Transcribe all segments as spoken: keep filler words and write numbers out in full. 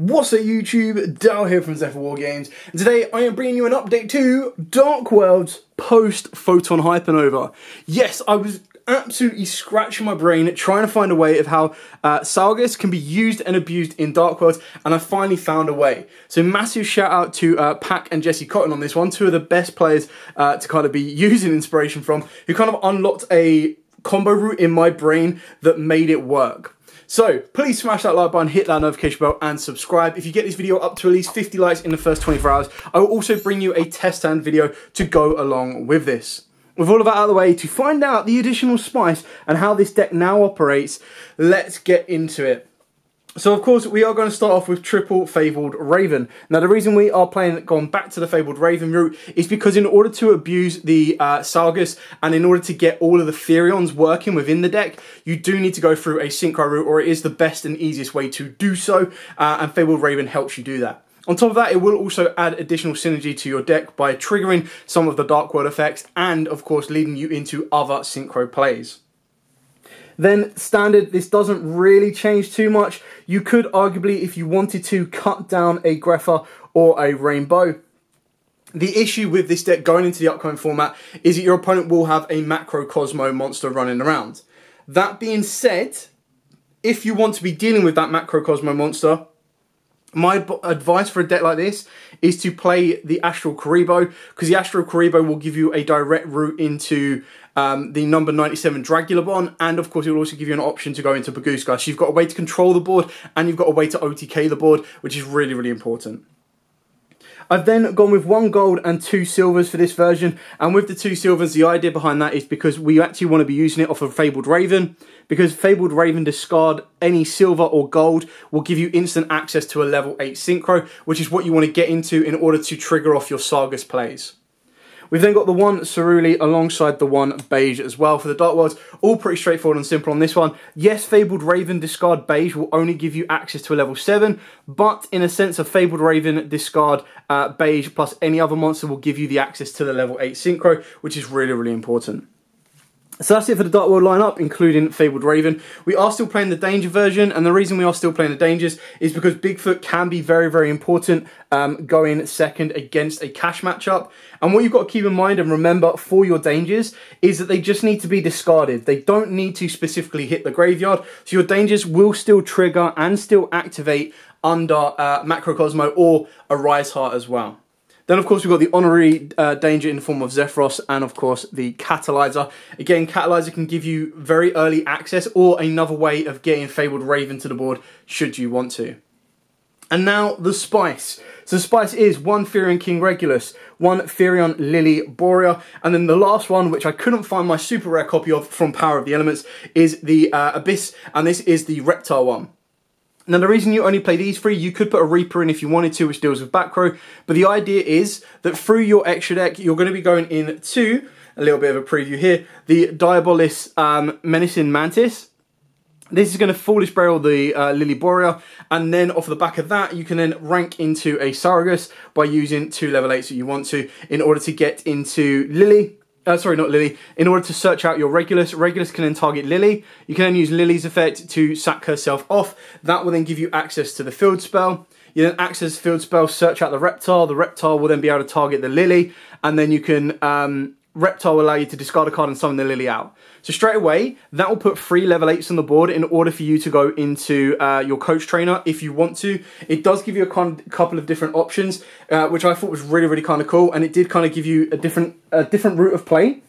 What's up YouTube, Dal here from Zephyr War Games, and today I am bringing you an update to Dark Worlds post Photon Hypernova. Yes, I was absolutely scratching my brain trying to find a way of how uh, Salgas can be used and abused in Dark Worlds, and I finally found a way. So massive shout out to uh, Pac and Jesse Cotton on this one, two of the best players uh, to kind of be using inspiration from, who kind of unlocked a combo route in my brain that made it work. So, please smash that like button, hit that notification bell, and subscribe. If you get this video up to at least fifty likes in the first twenty-four hours, I will also bring you a test stand video to go along with this. With all of that out of the way, to find out the additional spice and how this deck now operates, let's get into it. So of course we are going to start off with triple Fabled Raven. Now the reason we are playing going back to the Fabled Raven route is because in order to abuse the uh, Sargus and in order to get all of the Therions working within the deck, you do need to go through a Synchro route, or it is the best and easiest way to do so, uh, and Fabled Raven helps you do that. On top of that, it will also add additional synergy to your deck by triggering some of the Dark World effects and of course leading you into other Synchro plays. Then standard, this doesn't really change too much. You could arguably, if you wanted to, cut down a Greifer or a Rainbow. The issue with this deck going into the upcoming format is that your opponent will have a Macro Cosmo monster running around. That being said, if you want to be dealing with that Macro Cosmo monster, my advice for a deck like this is to play the Astral Kuribah, because the Astral Kuribah will give you a direct route into um, the number ninety-seven Dragula Bond, and of course it will also give you an option to go into Bagooska. So you've got a way to control the board, and you've got a way to O T K the board, which is really, really important. I've then gone with one gold and two silvers for this version, and with the two silvers, the idea behind that is because we actually want to be using it off of Fabled Raven, because Fabled Raven discard any silver or gold will give you instant access to a level eight Synchro, which is what you want to get into in order to trigger off your Saragus plays. We've then got the one Ceruli alongside the one Beiige as well for the Dark Worlds. All pretty straightforward and simple on this one. Yes, Fabled Raven discard Beiige will only give you access to a level seven, but in a sense of Fabled Raven discard uh, Beiige plus any other monster will give you the access to the level eight Synchro, which is really, really important. So that's it for the Dark World lineup, including Fabled Raven. We are still playing the Danger version, and the reason we are still playing the Dangers is because Bigfoot can be very, very important um, going second against a cash matchup. And what you've got to keep in mind and remember for your Dangers is that they just need to be discarded. They don't need to specifically hit the graveyard, so your Dangers will still trigger and still activate under uh, Macro Cosmo or Arise-Heart as well. Then, of course, we've got the honorary uh, danger in the form of Zephyros and, of course, the Catalyzer. Again, Catalyzer can give you very early access or another way of getting Fabled Raven to the board should you want to. And now the spice. So the spice is one Therion King Regulus, one Therion Lily Borea, and then the last one, which I couldn't find my super rare copy of from Power of the Elements, is the uh, Abyss, and this is the Reptar one. Now the reason you only play these three, you could put a Reaper in if you wanted to, which deals with back row, but the idea is that through your extra deck, you're going to be going into, a little bit of a preview here, the Diabolus um, Menacing Mantis. This is going to Foolish Barrel the uh, Lily Borea, and then off the back of that, you can then rank into a Saragus by using two level eights that you want to in order to get into Lily. Uh, sorry, not Lily. In order to search out your Regulus, Regulus can then target Lily. You can then use Lily's effect to sack herself off. That will then give you access to the field spell. You then access field spell, search out the Reptar. The Reptar will then be able to target the Lily, and then you can um, Reptar will allow you to discard a card and summon the Lily out. So straight away, that will put three level eights on the board in order for you to go into uh, your coach trainer if you want to. It does give you a couple of different options, uh, which I thought was really, really kind of cool. And it did kind of give you a different, a different route of play,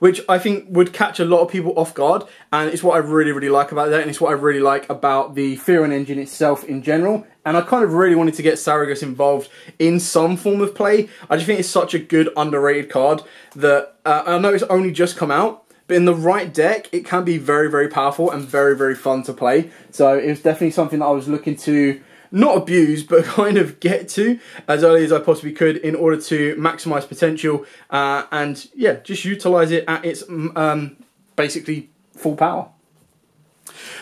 which I think would catch a lot of people off guard. And it's what I really, really like about that. And it's what I really like about the Therion engine itself in general. And I kind of really wanted to get Saragus involved in some form of play. I just think it's such a good, underrated card that uh, I know it's only just come out, but in the right deck, it can be very, very powerful and very, very fun to play. So it was definitely something that I was looking to not abuse, but kind of get to as early as I possibly could in order to maximize potential uh, and, yeah, just utilize it at its um, basically full power.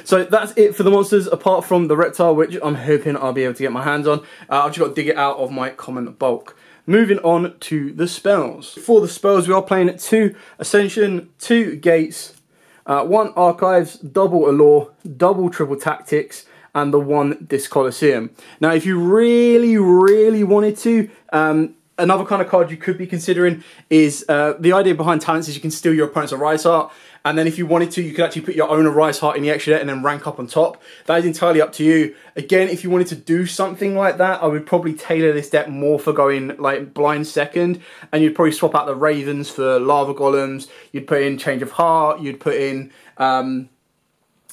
So that's it for the monsters, apart from the Reptar, which I'm hoping I'll be able to get my hands on. Uh, I've just got to dig it out of my common bulk. Moving on to the spells. For the spells, we are playing two Ascension, two Gates, uh, one Archives, double Allure, double Triple Tactics, and the one Disc Colosseum. Now, if you really, really wanted to, um, another kind of card you could be considering is, uh, the idea behind talents is you can steal your opponent's Arise-Heart, and then if you wanted to, you could actually put your own Arise-Heart in the extra deck and then rank up on top. That is entirely up to you. Again, if you wanted to do something like that, I would probably tailor this deck more for going like blind second, and you'd probably swap out the Ravens for Lava Golems, you'd put in Change of Heart, you'd put in um,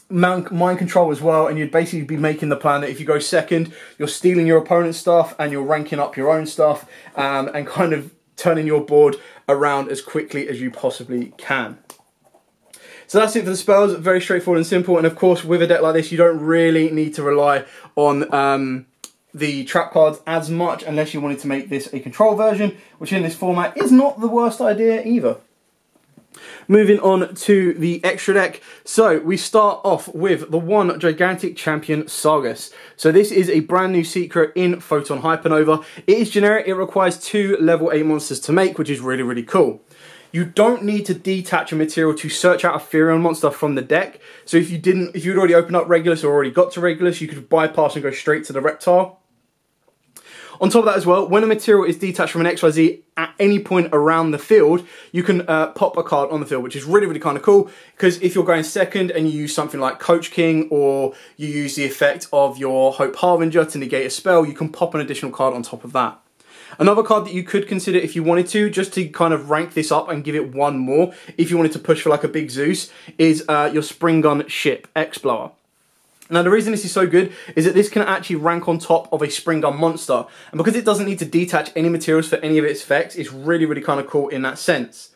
Mind Control as well, and you'd basically be making the plan that if you go second, you're stealing your opponent's stuff and you're ranking up your own stuff, um, and kind of turning your board around as quickly as you possibly can. So that's it for the spells, very straightforward and simple, and of course with a deck like this you don't really need to rely on um, the trap cards as much unless you wanted to make this a control version, which in this format is not the worst idea either. Moving on to the extra deck, so we start off with the one Gigantic Champion Saragus. So this is a brand new secret in Photon Hypernova. It is generic, it requires two level eight monsters to make, which is really, really cool. You don't need to detach a material to search out a Therion monster from the deck. So if you didn't, if you'd already opened up Regulus or already got to Regulus, you could bypass and go straight to the Reptar. On top of that as well, when a material is detached from an X Y Z at any point around the field, you can uh, pop a card on the field, which is really, really kind of cool, because if you're going second and you use something like Coach King, or you use the effect of your Hope Harbinger to negate a spell, you can pop an additional card on top of that. Another card that you could consider if you wanted to, just to kind of rank this up and give it one more, if you wanted to push for like a big Zeus, is uh, your Spring Gun Ship, X-Blower. Now the reason this is so good is that this can actually rank on top of a Spring Gun monster, and because it doesn't need to detach any materials for any of its effects, it's really, really kind of cool in that sense.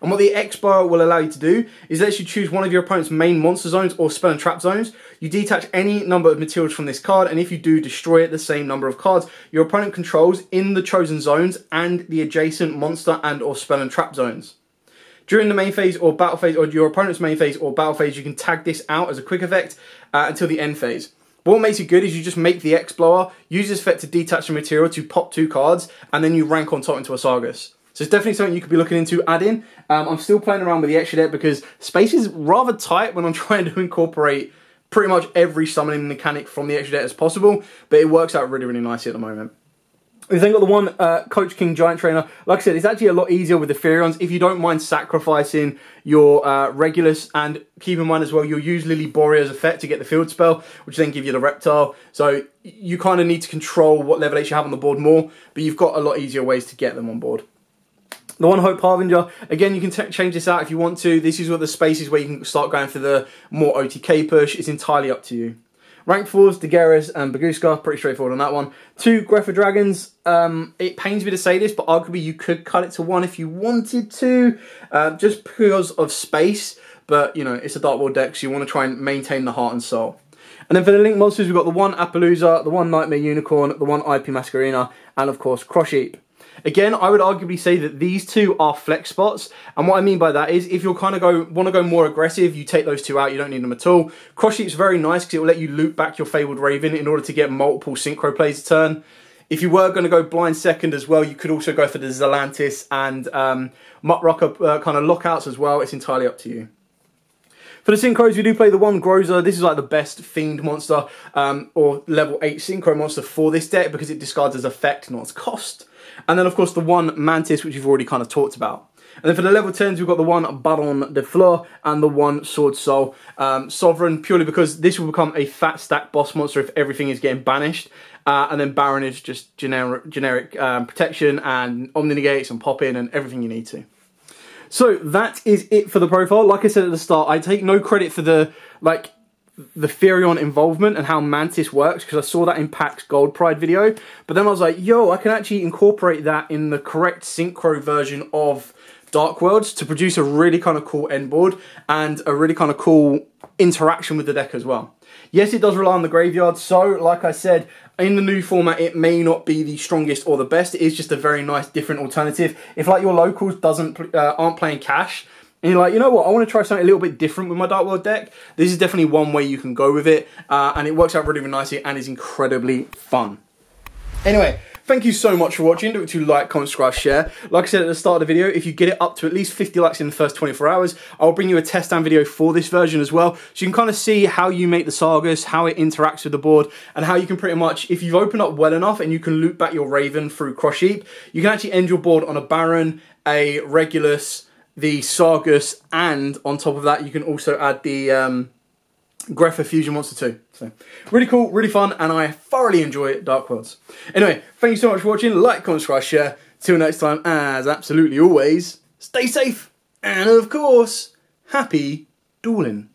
And what the X-Blower will allow you to do is that you choose one of your opponent's main monster zones or spell and trap zones, you detach any number of materials from this card, and if you do, destroy it the same number of cards your opponent controls in the chosen zones and the adjacent monster and or spell and trap zones. During the main phase or battle phase, or your opponent's main phase or battle phase, you can tag this out as a quick effect uh, until the end phase. But what makes it good is you just make the X-Blower, use this effect to detach the material to pop two cards, and then you rank on top into a Saragus. So it's definitely something you could be looking into adding. Um, I'm still playing around with the extra deck because space is rather tight when I'm trying to incorporate pretty much every summoning mechanic from the extra deck as possible, but it works out really, really nicely at the moment. We've then got the one uh, Coach King Giant Trainer. Like I said, it's actually a lot easier with the Therions if you don't mind sacrificing your uh, Regulus, and keep in mind as well, you'll use Lily Borea's effect to get the field spell, which then give you the Reptile. So you kind of need to control what level eight you have on the board more, but you've got a lot easier ways to get them on board. The one Hope Harbinger, again, you can change this out if you want to. This is where the space is where you can start going for the more O T K push. It's entirely up to you. Rank fours, Daenerys and Bagooska, pretty straightforward on that one. Two Greifer Dragons, um, it pains me to say this, but arguably you could cut it to one if you wanted to, uh, just because of space, but you know, it's a Dark World deck, so you want to try and maintain the heart and soul. And then for the Link Monsters, we've got the one Appaloosa, the one Nightmare Unicorn, the one I P Mascarina, and of course Crossheap. Again, I would arguably say that these two are flex spots, and what I mean by that is if you're kind of go want to go more aggressive, you take those two out, you don't need them at all. Crossheap's very nice because it will let you loop back your Fabled Raven in order to get multiple Synchro plays a turn. If you were going to go blind second as well, you could also go for the Xylantis and um, Muttrocker uh, kind of lockouts as well. It's entirely up to you. For the Synchros, we do play the one Groza. This is like the best Fiend monster um, or level eight Synchro monster for this deck because it discards as effect, not as cost. And then, of course, the one Mantis, which we've already kind of talked about. And then for the level tens, we've got the one Baron de Fleur and the one Sword Soul um, Sovereign, purely because this will become a fat stack boss monster if everything is getting banished. Uh, and then Baron is just generic, generic um, protection and omni-negates and pop-in and everything you need to. So that is it for the profile. Like I said at the start, I take no credit for the, like... the Therion involvement and how Mantis works, because I saw that in Pac's Gold Pride video, but then I was like, yo, I can actually incorporate that in the correct Synchro version of Dark Worlds to produce a really kind of cool end board and a really kind of cool interaction with the deck as well. Yes, it does rely on the graveyard, so like I said, in the new format it may not be the strongest or the best. It is just a very nice different alternative if like your locals doesn't uh, aren't playing cash, and you're like, you know what, I want to try something a little bit different with my Dark World deck. This is definitely one way you can go with it, uh, and it works out really, really nicely and is incredibly fun. Anyway, Thank you so much for watching. Don't forget to like, comment, subscribe, share. Like I said at the start of the video, if you get it up to at least fifty likes in the first twenty-four hours, I'll bring you a test down video for this version as well, so you can kind of see how you make the Sargus, how it interacts with the board, and how you can pretty much, if you've opened up well enough and you can loop back your Raven through Crossheap, you can actually end your board on a Baron, a Regulus, the Sargus, and on top of that you can also add the um, Greifer Fusion Monster two. So, really cool, really fun, and I thoroughly enjoy Dark Worlds. Anyway, thank you so much for watching. Like, comment, subscribe, share. Till next time, as absolutely always, stay safe, and of course, happy dueling.